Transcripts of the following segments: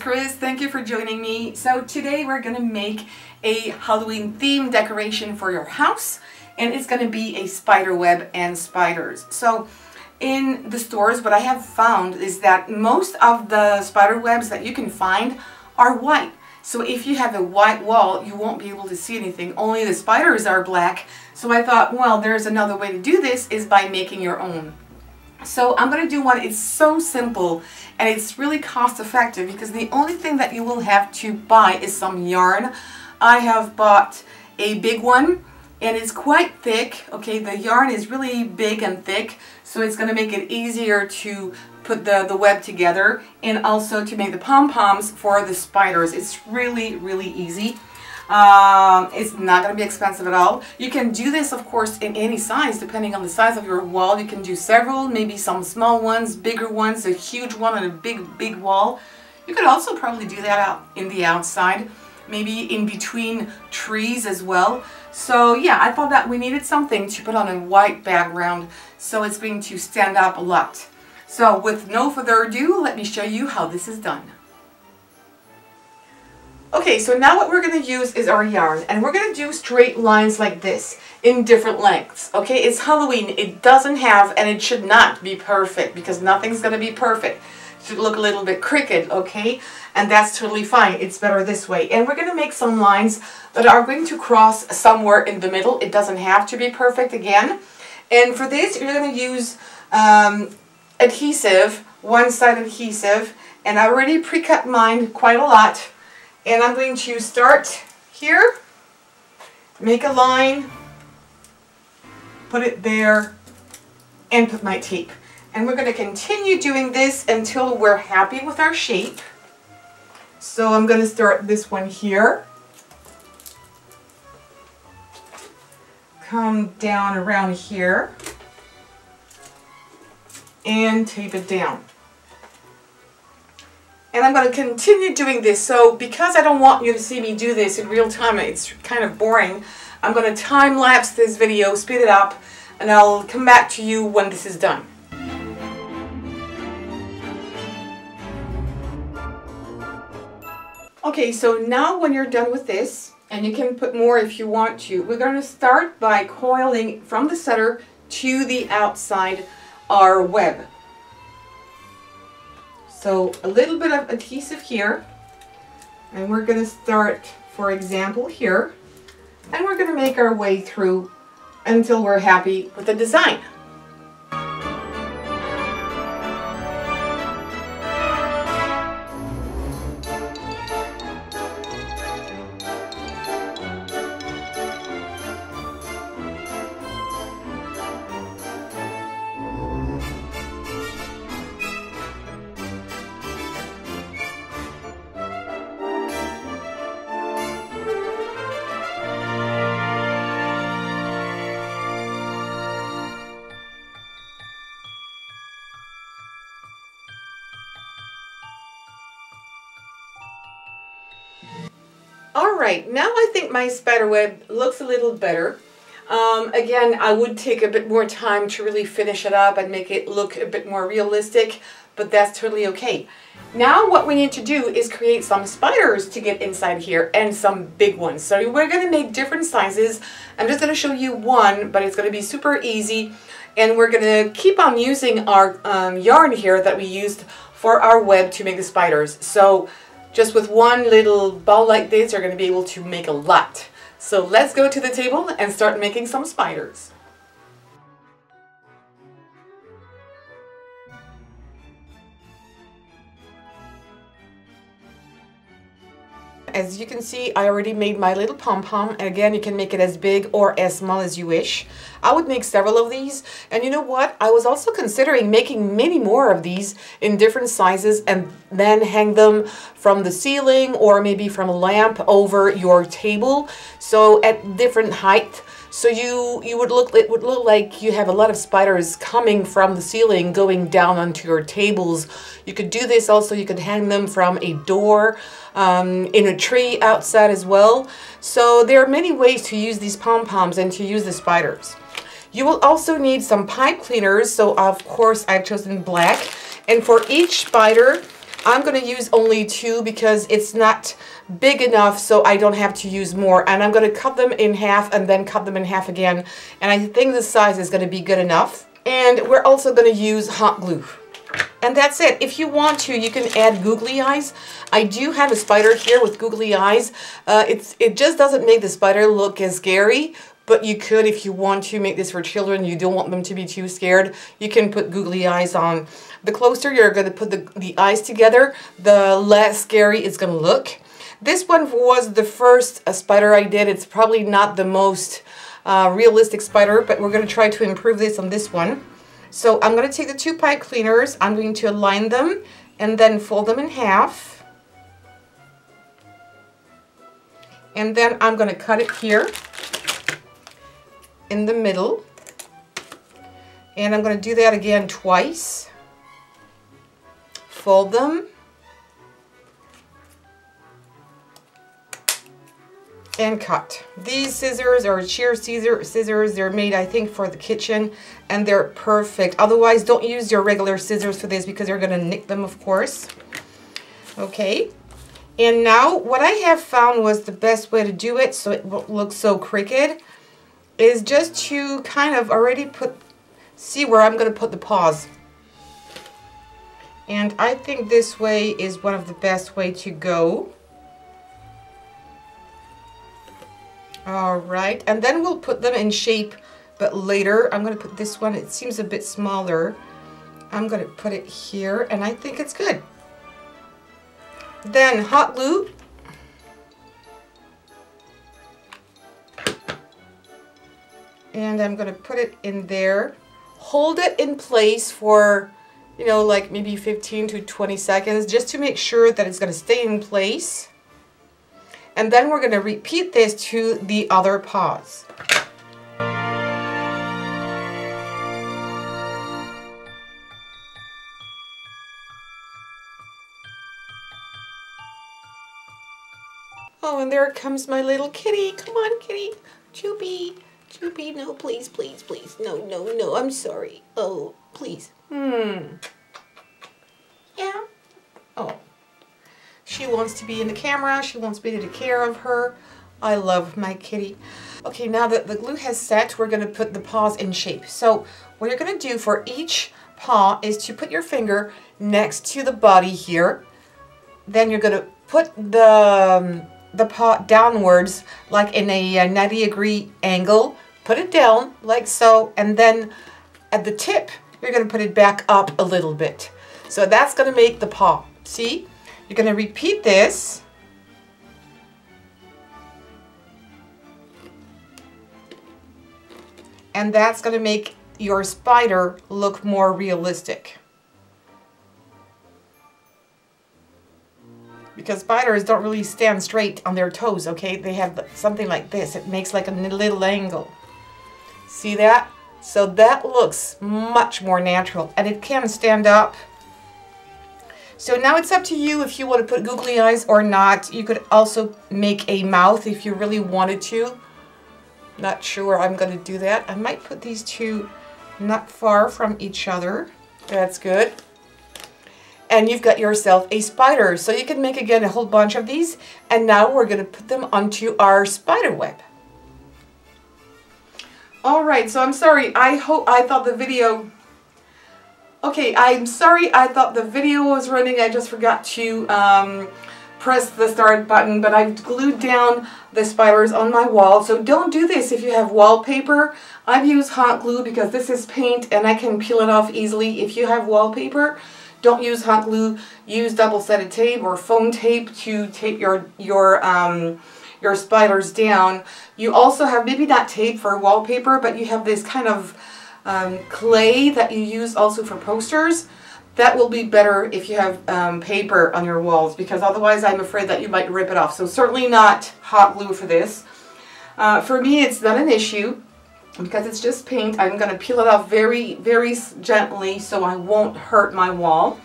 is Chris. Thank you for joining me. So today we're gonna make a Halloween theme decoration for your house, and it's gonna be a spider web and spiders. So in the stores, what I have found is that most of the spider webs that you can find are white. So if you have a white wall, you won't be able to see anything. Only the spiders are black. So I thought, well, there's another way to do this is by making your own. So I'm going to do one. It's so simple and it's really cost effective because the only thing that you will have to buy is some yarn. I have bought a big one and it's quite thick. Okay, the yarn is really big and thick, so it's going to make it easier to put the web together and also to make the pom-poms for the spiders. It's really easy. It's not going to be expensive at all. You can do this, of course, in any size, depending on the size of your wall. You can do several, maybe some small ones, bigger ones, a huge one on a big wall. You could also probably do that out in the outside, maybe in between trees as well. So yeah, I thought that we needed something to put on a white background, so it's going to stand up a lot. So with no further ado, let me show you how this is done. Okay, so now what we're going to use is our yarn, and we're going to do straight lines like this in different lengths. Okay, it's Halloween. It doesn't have, and it should not be perfect, because nothing's going to be perfect. It should look a little bit crooked, okay, and that's totally fine. It's better this way. And we're going to make some lines that are going to cross somewhere in the middle. It doesn't have to be perfect again. And for this, you're going to use adhesive, one-side adhesive, and I already pre-cut mine quite a lot. And I'm going to start here, make a line, put it there, and put my tape. And we're going to continue doing this until we're happy with our shape. So I'm going to start this one here. Come down around here. And tape it down. And I'm going to continue doing this. So because I don't want you to see me do this in real time, it's kind of boring, I'm going to time-lapse this video, speed it up, and I'll come back to you when this is done. Okay, so now when you're done with this, and you can put more if you want to, we're going to start by coiling from the center to the outside our web. So a little bit of adhesive here, and we're going to start, for example, here, and we're going to make our way through until we're happy with the design. Alright, now I think my spiderweb looks a little better. Again, I would take a bit more time to really finish it up and make it look a bit more realistic, but that's totally okay. Now what we need to do is create some spiders to get inside here, and some big ones. So we're going to make different sizes. I'm just going to show you one, but it's going to be super easy. And we're going to keep on using our yarn here that we used for our web to make the spiders. So just with one little ball like this, you're going to be able to make a lot. So let's go to the table and start making some spiders. As you can see, I already made my little pom-pom, and again, you can make it as big or as small as you wish. I would make several of these, and you know what? I was also considering making many more of these in different sizes and then hang them from the ceiling or maybe from a lamp over your table, so at different height. So it would look like you have a lot of spiders coming from the ceiling, going down onto your tables. You could do this also, you could hang them from a door, in a tree outside as well. So there are many ways to use these pom-poms and to use the spiders. You will also need some pipe cleaners, so of course I've chosen black. And for each spider, I'm going to use only two because it's not big enough, so I don't have to use more. And I'm going to cut them in half and then cut them in half again. And I think this size is going to be good enough. And we're also going to use hot glue. And that's it. If you want to, you can add googly eyes. I do have a spider here with googly eyes. It just doesn't make the spider look as scary, but you could, if you want to, make this for children. You don't want them to be too scared. You can put googly eyes on. The closer you're going to put the eyes together, the less scary it's going to look. This one was the first spider I did. It's probably not the most realistic spider, but we're going to try to improve this on this one. So I'm going to take the two pipe cleaners, I'm going to align them and then fold them in half. And then I'm going to cut it here in the middle. And I'm going to do that again twice. Fold them. And cut. These scissors are shear scissors. They're made, I think, for the kitchen, and they're perfect. Otherwise, don't use your regular scissors for this because you're going to nick them, of course. Okay, and now what I have found was the best way to do it so it won't look so crooked is just to kind of already see where I'm going to put the paws. And I think this way is one of the best way to go. All right, and then we'll put them in shape, but later I'm going to put this one, it seems a bit smaller. I'm going to put it here, and I think it's good. Then hot glue. And I'm going to put it in there. Hold it in place for, you know, like maybe 15 to 20 seconds, just to make sure that it's going to stay in place. And then we're going to repeat this to the other paws. Oh, and there comes my little kitty. Come on, kitty. Choopy. Choopy, no, please, please, please. No, no, no, I'm sorry. Oh, please. Yeah. Oh. She wants to be in the camera. She wants me to take care of her. I love my kitty. Okay, now that the glue has set, we're going to put the paws in shape. So what you're going to do for each paw is to put your finger next to the body here. Then you're going to put the paw downwards, like in a 90-degree angle. Put it down, like so. And then at the tip, you're going to put it back up a little bit. So that's going to make the paw. See? You're going to repeat this. And that's going to make your spider look more realistic. Because spiders don't really stand straight on their toes, okay? They have something like this. It makes like a little angle. See that? So that looks much more natural. And it can stand up. So now it's up to you if you want to put googly eyes or not. You could also make a mouth if you really wanted to. Not sure I'm going to do that. I might put these two not far from each other. That's good. And you've got yourself a spider. So you can make again a whole bunch of these. And now we're going to put them onto our spider web. All right, so I'm sorry. I thought the video was running. I just forgot to press the start button, but I've glued down the spiders on my wall. So don't do this if you have wallpaper. I've used hot glue because this is paint and I can peel it off easily. If you have wallpaper, don't use hot glue. Use double-sided tape or foam tape to tape your spiders down. You also have maybe not tape for wallpaper, but you have this kind of clay that you use also for posters. That will be better if you have paper on your walls, because otherwise I'm afraid that you might rip it off. So certainly not hot glue for this. For me it's not an issue because it's just paint. I'm going to peel it off very, very gently so I won't hurt my wall.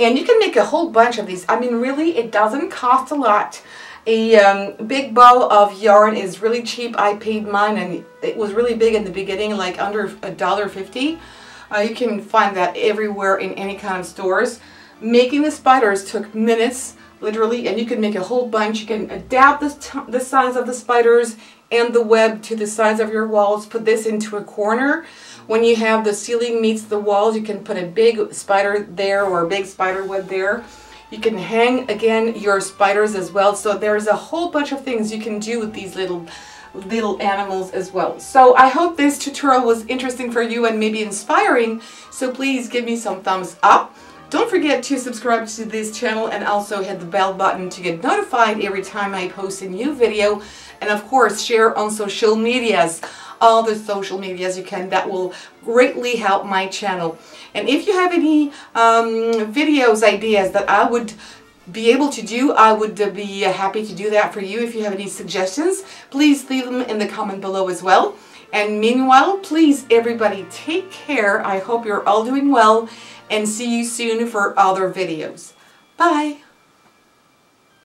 And you can make a whole bunch of these. I mean, really, it doesn't cost a lot. A big bow of yarn is really cheap. I paid mine and it was really big in the beginning, like under $1.50. You can find that everywhere in any kind of stores. Making the spiders took minutes, literally, and you can make a whole bunch. You can adapt the size of the spiders and the web to the size of your walls. Put this into a corner. When you have the ceiling meets the walls, you can put a big spider there or a big spider web there. You can hang, again, your spiders as well. So there's a whole bunch of things you can do with these little animals as well. So I hope this tutorial was interesting for you and maybe inspiring. So please give me some thumbs up. Don't forget to subscribe to this channel and also hit the bell button to get notified every time I post a new video. And of course, share on social medias, all the social medias you can. That will greatly help my channel. And if you have any videos, ideas that I would be able to do, I would be happy to do that for you. If you have any suggestions, please leave them in the comment below as well. And meanwhile, please everybody take care. I hope you're all doing well. And see you soon for other videos. Bye!